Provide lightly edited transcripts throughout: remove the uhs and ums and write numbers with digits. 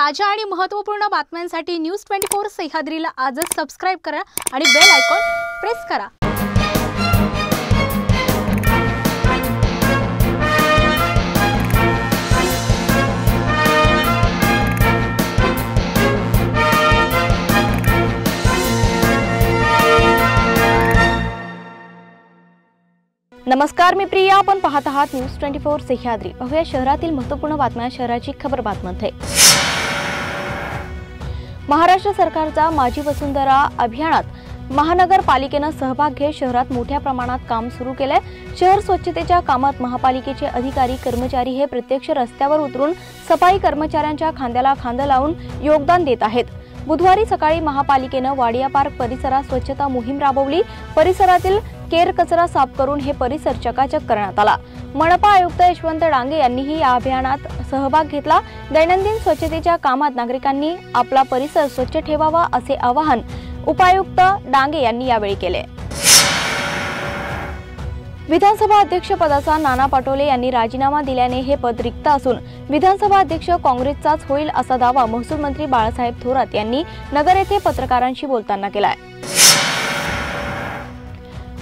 ताजा आणि महत्त्वपूर्ण बातम्यांसाठी News 24 सह्याद्रीला आजच सबस्क्राइब करा आणि बेल आयकॉन प्रेस करा। नमस्कार, मी प्रिया। आपण पाहत आहात News 24 सह्याद्री। पाहूया शहरातील महत्त्वपूर्ण बातम्या शहराची खबरबात मध्ये। महाराष्ट्र सरकारचा माझी वसुंधरा अभियानात महानगरपालिकेने सहभाग घेत शहरात मोठ्या प्रमाणात काम सुरू केले। शहर स्वच्छतेच्या कामात महापालिकेचे अधिकारी कर्मचारी हे प्रत्यक्ष रस्त्यावर उतरून सफाई कर्मचाऱ्यांच्या खांद्याला खांदा लावून योगदान देत आहेत। बुधवारी सकाळी महापालिकेने वाडिया पार्क परिसरात स्वच्छता मोहीम राबवली। परिसरातील केर कचरा साफ करून हे परिसर चकाचक करण्यात आला। मनपा आयुक्त यशवंत डांगे यांनीही या अभियानात सहभाग घेतला। दैनंदिन स्वच्छतेच्या कामात नागरिकांनी आपला परिसर स्वच्छ ठेवावा असे आवाहन उपायुक्त डांगे यांनी यावेळी केले। विधानसभा अध्यक्ष पदाचा नाना पाटोले यांनी राजीनामा दिल्याने हे पद रिक्त असून विधानसभा अध्यक्ष काँग्रेसचाच होईल असा दावा महसूल मंत्री बाळासाहेब थोरात यांनी नगर येथे पत्रकारांशी बोलताना केला।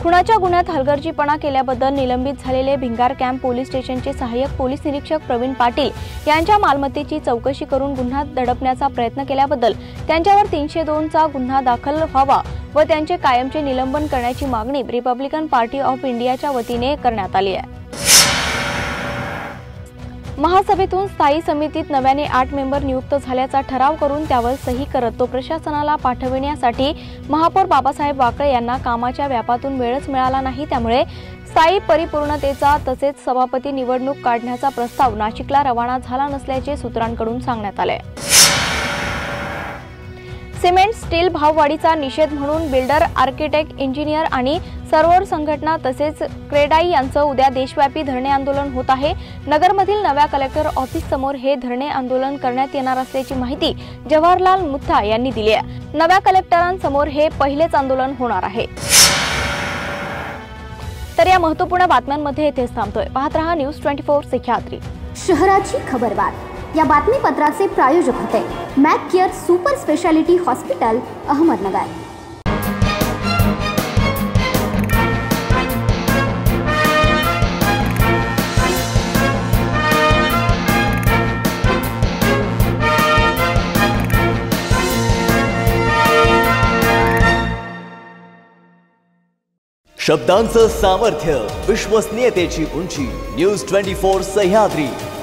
खुनाच्या गुन्ह्यात हलगर्जीपणा केल्याबद्दल निलंबित झालेले भिंगारकॅम्प पोलीस स्टेशनचे सहाय्यक पोलीस निरीक्षक प्रवीण पाटील यांच्या मालमत्तेची चौकशी करून गुन्हा दडपण्याचा प्रयत्न केल्याबद्दल त्यांच्यावर 302 चा गुन्हा दाखल व्हावा व त्यांचे कायमचे निलंबन करण्याची मागणी रिपब्लिकन पार्टी ऑफ इंडियाच्या वतीने करण्यात आली आहे। महासभेतून स्थायी समितीत नव्याने 8 मेंबर नियुक्त झाल्याचा ठराव करून त्यावर सही करत तो प्रशासनाला पाठविण्यासाठी महापौर बाबासाहेब वाकळे यांना कामाच्या व्यापातून वेळच मिळाला नाही, त्यामुळे स्थायी परिपूर्णतेचा तसेच सभापती निवडणूक काढण्याचा प्रस्ताव नाशिकला रवाना झाला नसल्याचे सूत्रांकडून सांगण्यात आले। सिमेंट स्टील भाववाढीचा निषेध म्हणून बिल्डर आर्किटेक्ट इंजिनियर आणि सर्व संघटना तसेच क्रेडाई यांचं उद्या देशव्यापी धरणे आंदोलन होत आहे। नगरमधील नव्या कलेक्टर ऑफिस समोर हे धरणे आंदोलन करण्यात येणार असल्याची माहिती जवाहर लाल मुथा यांनी दिली आहे। नव्या कलेक्टरांसमोर हे पहिलेच आंदोलन होणार आहे। तर या महत्त्वपूर्ण बातम्यांमध्ये येथे थांबतोय। पाहत रहा News 24 सह्याद्री। शहराची खबरबात या बातमीपत्राचे प्रायोजक होते Mac Care super speciality hospital Ahmednagar. शब्दांचं सामर्थ्य, विश्वसनीयतेची उंची, News 24 सह्याद्री।